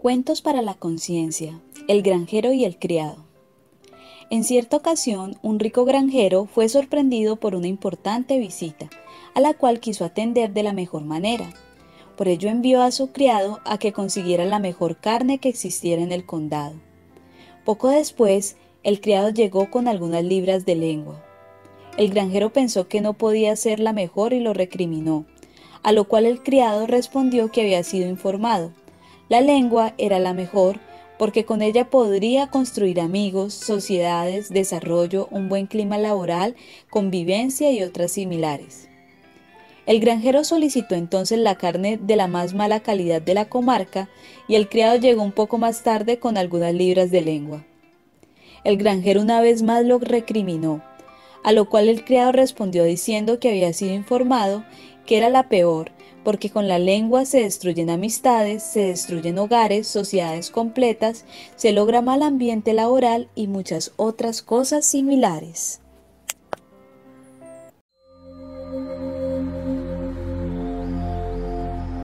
Cuentos para la conciencia, el granjero y el criado. En cierta ocasión, un rico granjero fue sorprendido por una importante visita, a la cual quiso atender de la mejor manera. Por ello envió a su criado a que consiguiera la mejor carne que existiera en el condado. Poco después, el criado llegó con algunas libras de lengua. El granjero pensó que no podía ser la mejor y lo recriminó, a lo cual el criado respondió que había sido informado. La lengua era la mejor, porque con ella podría construir amigos, sociedades, desarrollo, un buen clima laboral, convivencia y otras similares. El granjero solicitó entonces la carne de la más mala calidad de la comarca y el criado llegó un poco más tarde con algunas libras de lengua. El granjero una vez más lo recriminó, a lo cual el criado respondió diciendo que había sido informado que era la peor, porque con la lengua se destruyen amistades, se destruyen hogares, sociedades completas, se logra mal ambiente laboral y muchas otras cosas similares.